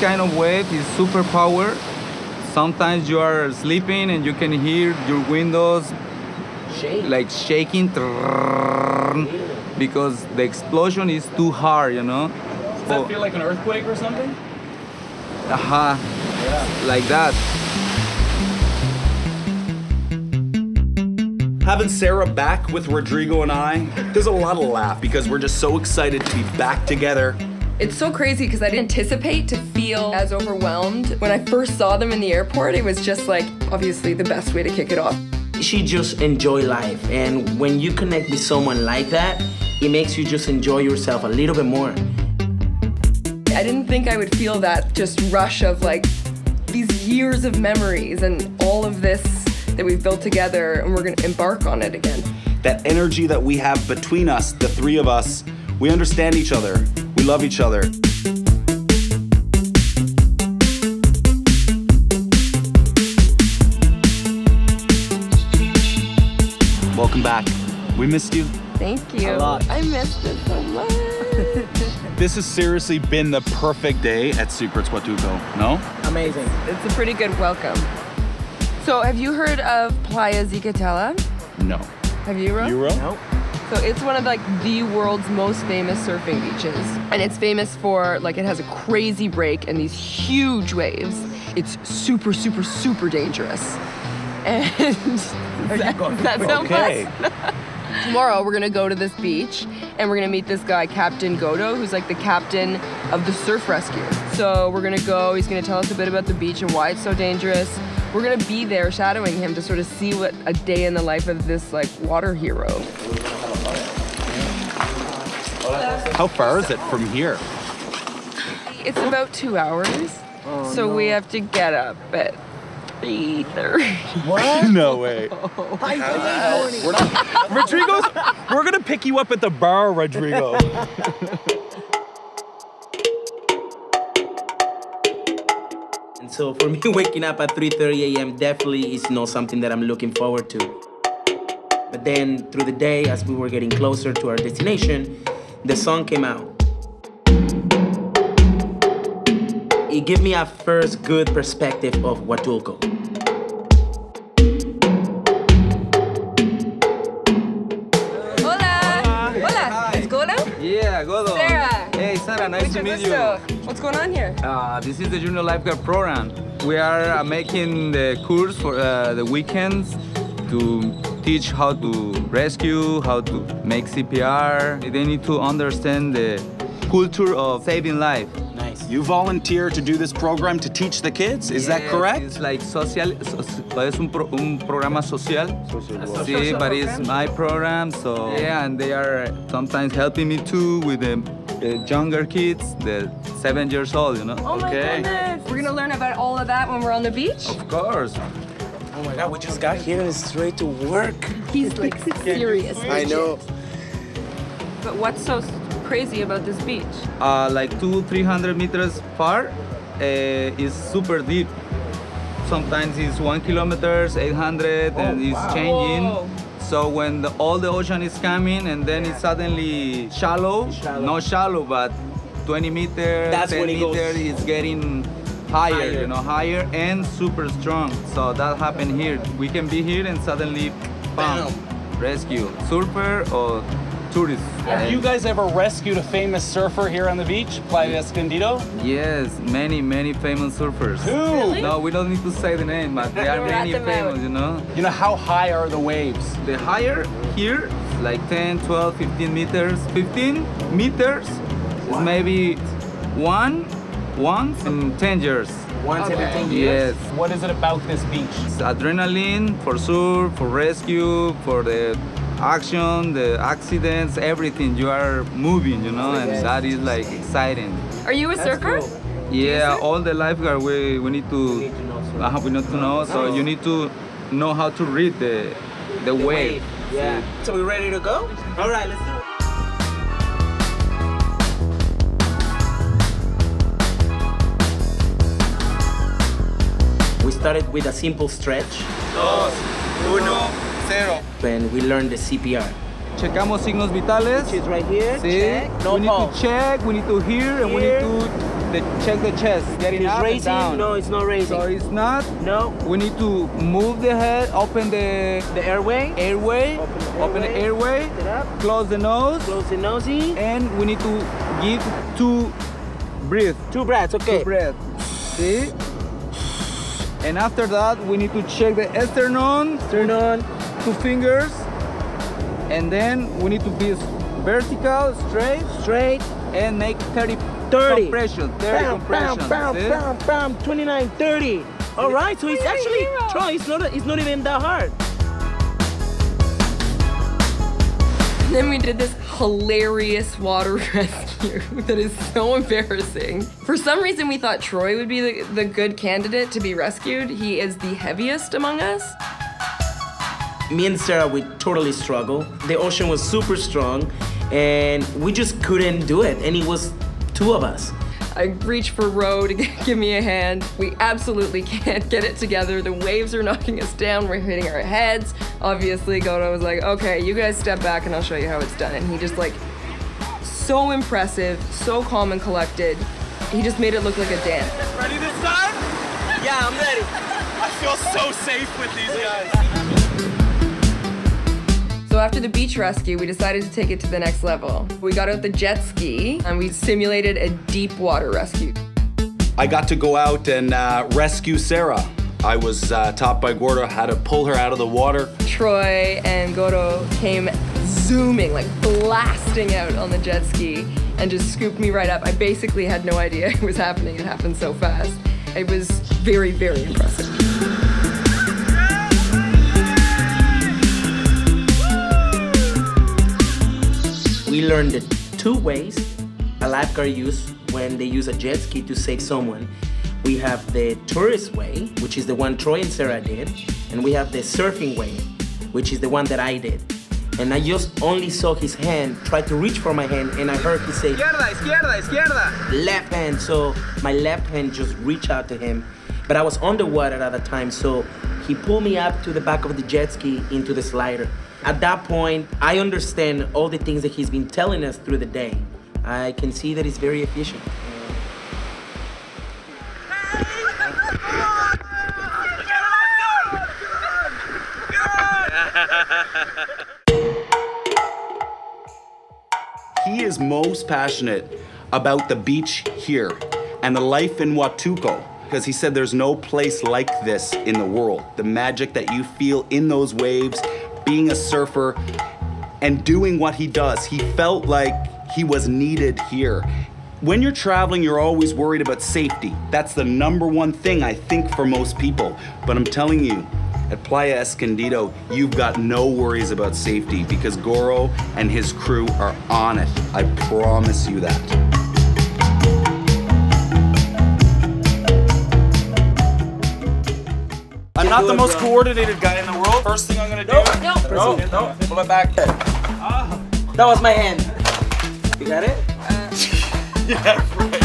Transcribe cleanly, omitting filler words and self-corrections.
kind of wave is super power. Sometimes you are sleeping and you can hear your windows shaking because the explosion is too hard, you know. Does that feel like an earthquake or something? Aha, yeah. Like that. Having Sarah back with Rodrigo and I, there's a lot of laugh because we're just so excited to be back together. It's so crazy because I didn't anticipate to feel as overwhelmed. When I first saw them in the airport, it was just like, obviously the best way to kick it off. She just enjoy life, and when you connect with someone like that, it makes you just enjoy yourself a little bit more. I didn't think I would feel that just rush of like these years of memories and all of this that we've built together, and we're gonna embark on it again. That energy that we have between us, the three of us, we understand each other, we love each other. Welcome back. We missed you. Thank you. A lot. I missed it so much. This has seriously been the perfect day at Secrets Huatulco, no? Amazing. It's a pretty good welcome. So have you heard of Playa Zicatela? No. Have you, Ro? You, Ro? No. So it's one of like the world's most famous surfing beaches. And it's famous for like it has a crazy break and these huge waves. It's super, super, super dangerous. And that's so fun. Tomorrow we're gonna go to this beach and we're gonna meet this guy, Captain Godo, who's like the captain of the surf rescue. So we're gonna go, he's gonna tell us a bit about the beach and why it's so dangerous. We're gonna be there shadowing him to sort of see what a day in the life of this like water hero. How far is it from here? It's about 2 hours. Oh, so no. We have to get up at 3:30. What? No way. Oh, we're not, Rodrigo's, we're gonna pick you up at the bar, Rodrigo. So for me, waking up at 3:30 a.m. definitely is not something that I'm looking forward to. But then through the day, as we were getting closer to our destination, the sun came out. It gave me a first good perspective of Huatulco. Hola! Hola! It's Godo? Yeah, Godo. Sarah! Hey, Sarah, nice to meet you. What's going on here? This is the Junior Lifeguard program. We are making the course for the weekends to teach how to rescue, how to make CPR. They need to understand the culture of saving life. Nice. You volunteer to do this program to teach the kids? Is that correct? It's like social. It's un programa social. Sí, but it's my program. So yeah, and they are sometimes helping me too with the younger kids, the 7 years old, you know. Oh my goodness. We're gonna learn about all of that when we're on the beach? Of course. Oh my God, we just got here and straight to work. He's like serious. I know. But what's so crazy about this beach? Like 200-300 meters far, is super deep. Sometimes it's 1 kilometer, 800, and it's changing. Whoa. So when all the ocean is coming and then it's suddenly shallow, not shallow, but 20 meters, that's 10 meters, it's getting higher, you know, higher and super strong. So that happened here. We can be here and suddenly, bam, rescue, surfer or tourist. Have you guys ever rescued a famous surfer here on the beach, Playa Escondido? Yes, many, many famous surfers. Who? Really? No, we don't need to say the name, but they are many famous, you know? You know, how high are the waves? The higher here, like 10, 12, 15 meters. 15 meters is maybe once in 10 years. Once every 10 years? Yes. What is it about this beach? It's adrenaline for surf, for rescue, for the action, the accidents, everything. You are moving, you know, and that is like exciting. Are you a surfer? Cool. Yeah, surf? All the lifeguard, we need to know, so you need to know how to read the wave. Yeah. So we ready to go? All right, let's do it. We started with a simple stretch. 2, 1, 0. When we learned the CPR. Checamos signos vitales. Which is right here. See? Check. We need to hear and we need to check the chest. Getting up and down. No, it's not raising. So it's not. No. We need to move the head, open the airway. Open the airway. Lift it up. Close the nose. Close the nosey. And we need to give two breaths. Two breaths, okay. Two breaths. See? And after that, we need to check the sternum. Sternum. Two fingers. And then we need to be vertical, straight, and make 30 compression. 30 bam, compression. Bam, bam, bam, bam, 29, 30. All right, so it's actually, Troy, it's not even that hard. Then we did this hilarious water rescue that is so embarrassing. For some reason, we thought Troy would be the good candidate to be rescued. He is the heaviest among us. Me and Sarah, we totally struggled. The ocean was super strong, and we just couldn't do it, and it was two of us. I reached for Ro to give me a hand. We absolutely can't get it together. The waves are knocking us down. We're hitting our heads. Obviously, Godo was like, okay, you guys step back, and I'll show you how it's done. And he just like, so impressive, so calm and collected. He just made it look like a dance. Ready this time? Yeah, I'm ready. I feel so safe with these guys. So after the beach rescue, we decided to take it to the next level. We got out the jet ski and we simulated a deep water rescue. I got to go out and rescue Sarah. I was taught by Godo how to pull her out of the water. Troy and Godo came zooming, like blasting out on the jet ski and just scooped me right up. I basically had no idea it was happening. It happened so fast. It was very, very impressive. We learned the two ways a lifeguard uses when they use a jet ski to save someone. We have the tourist way, which is the one Troy and Sarah did, and we have the surfing way, which is the one that I did. And I just only saw his hand, tried to reach for my hand, and I heard he say, "Izquierda, izquierda, izquierda." Left hand, so my left hand just reached out to him. But I was underwater at the time, so he pulled me up to the back of the jet ski into the slider. At that point, I understand all the things that he's been telling us through the day. I can see that he's very efficient. He is most passionate about the beach here and the life in Huatulco, because he said there's no place like this in the world. The magic that you feel in those waves, being a surfer and doing what he does. He felt like he was needed here. When you're traveling, you're always worried about safety. That's the #1 thing, I think, for most people. But I'm telling you, at Playa Escondido, you've got no worries about safety because Godo and his crew are on it. I promise you that. I'm not the most coordinated guy in the world. First thing I'm gonna do. No. Pull it back. That was my hand. You got it? Yeah, right.